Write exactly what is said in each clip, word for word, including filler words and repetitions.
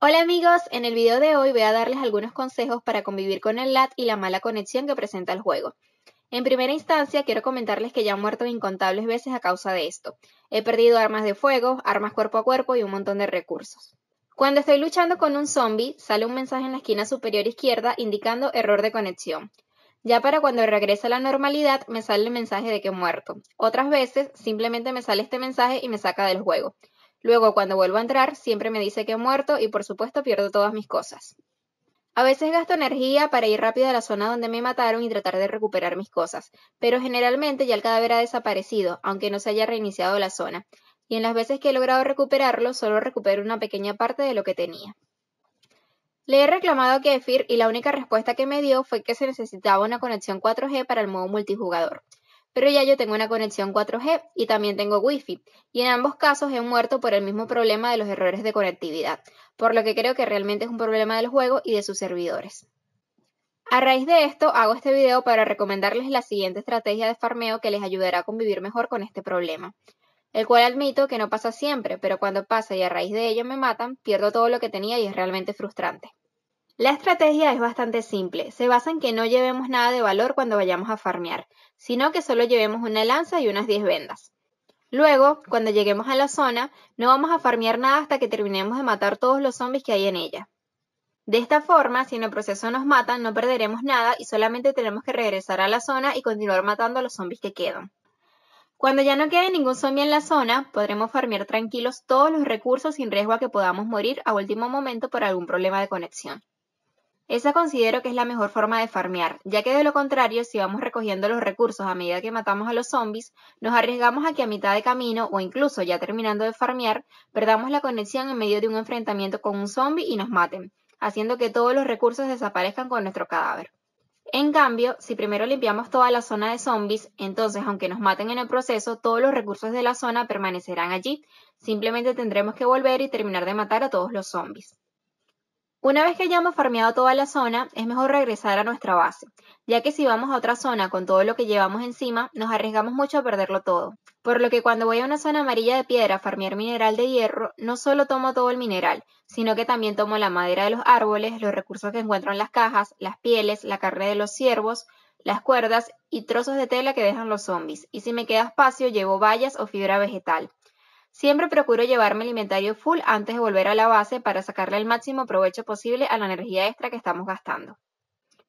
Hola amigos, en el video de hoy voy a darles algunos consejos para convivir con el lag y la mala conexión que presenta el juego. En primera instancia quiero comentarles que ya he muerto incontables veces a causa de esto. He perdido armas de fuego, armas cuerpo a cuerpo y un montón de recursos. Cuando estoy luchando con un zombie, sale un mensaje en la esquina superior izquierda indicando error de conexión. Ya para cuando regresa a la normalidad me sale el mensaje de que he muerto. Otras veces simplemente me sale este mensaje y me saca del juego. Luego, cuando vuelvo a entrar, siempre me dice que he muerto y por supuesto pierdo todas mis cosas. A veces gasto energía para ir rápido a la zona donde me mataron y tratar de recuperar mis cosas, pero generalmente ya el cadáver ha desaparecido, aunque no se haya reiniciado la zona, y en las veces que he logrado recuperarlo, solo recupero una pequeña parte de lo que tenía. Le he reclamado a Kefir y la única respuesta que me dio fue que se necesitaba una conexión cuatro G para el modo multijugador. Pero ya yo tengo una conexión cuatro G y también tengo wifi, y en ambos casos he muerto por el mismo problema de los errores de conectividad, por lo que creo que realmente es un problema del juego y de sus servidores. A raíz de esto hago este video para recomendarles la siguiente estrategia de farmeo que les ayudará a convivir mejor con este problema, el cual admito que no pasa siempre, pero cuando pasa y a raíz de ello me matan, pierdo todo lo que tenía y es realmente frustrante. La estrategia es bastante simple, se basa en que no llevemos nada de valor cuando vayamos a farmear, sino que solo llevemos una lanza y unas diez vendas. Luego, cuando lleguemos a la zona, no vamos a farmear nada hasta que terminemos de matar todos los zombies que hay en ella. De esta forma, si en el proceso nos matan, no perderemos nada y solamente tenemos que regresar a la zona y continuar matando a los zombies que quedan. Cuando ya no quede ningún zombie en la zona, podremos farmear tranquilos todos los recursos sin riesgo a que podamos morir a último momento por algún problema de conexión. Esa considero que es la mejor forma de farmear, ya que de lo contrario, si vamos recogiendo los recursos a medida que matamos a los zombies, nos arriesgamos a que a mitad de camino, o incluso ya terminando de farmear, perdamos la conexión en medio de un enfrentamiento con un zombie y nos maten, haciendo que todos los recursos desaparezcan con nuestro cadáver. En cambio, si primero limpiamos toda la zona de zombies, entonces aunque nos maten en el proceso, todos los recursos de la zona permanecerán allí, simplemente tendremos que volver y terminar de matar a todos los zombies. Una vez que hayamos farmeado toda la zona, es mejor regresar a nuestra base, ya que si vamos a otra zona con todo lo que llevamos encima, nos arriesgamos mucho a perderlo todo. Por lo que cuando voy a una zona amarilla de piedra a farmear mineral de hierro, no solo tomo todo el mineral, sino que también tomo la madera de los árboles, los recursos que encuentro en las cajas, las pieles, la carne de los ciervos, las cuerdas y trozos de tela que dejan los zombies, y si me queda espacio llevo bayas o fibra vegetal. Siempre procuro llevarme el inventario full antes de volver a la base para sacarle el máximo provecho posible a la energía extra que estamos gastando.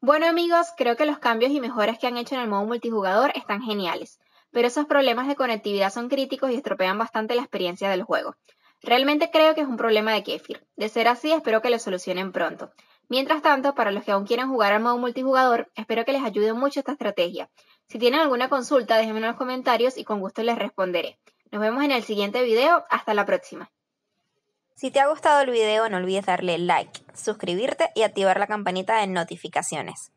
Bueno amigos, creo que los cambios y mejoras que han hecho en el modo multijugador están geniales, pero esos problemas de conectividad son críticos y estropean bastante la experiencia del juego. Realmente creo que es un problema de Kefir. De ser así, espero que lo solucionen pronto. Mientras tanto, para los que aún quieren jugar al modo multijugador, espero que les ayude mucho esta estrategia. Si tienen alguna consulta, déjenme en los comentarios y con gusto les responderé. Nos vemos en el siguiente video, hasta la próxima. Si te ha gustado el video no olvides darle like, suscribirte y activar la campanita de notificaciones.